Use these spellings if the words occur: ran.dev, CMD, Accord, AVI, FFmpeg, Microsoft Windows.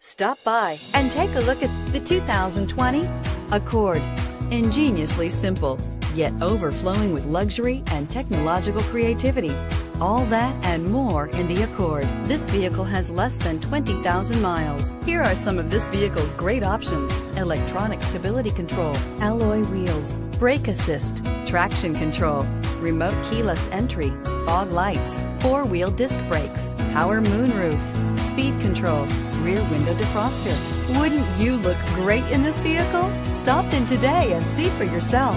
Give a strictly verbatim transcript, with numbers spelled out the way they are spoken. Stop by and take a look at the two thousand twenty Accord. Ingeniously simple, yet overflowing with luxury and technological creativity. All that and more in the Accord. This vehicle has less than twenty thousand miles. Here are some of this vehicle's great options: electronic stability control, alloy wheels, brake assist, traction control, remote keyless entry, fog lights, four-wheel disc brakes, power moonroof, speed control, rear window defroster. Wouldn't you look great in this vehicle? Stop in today and see for yourself.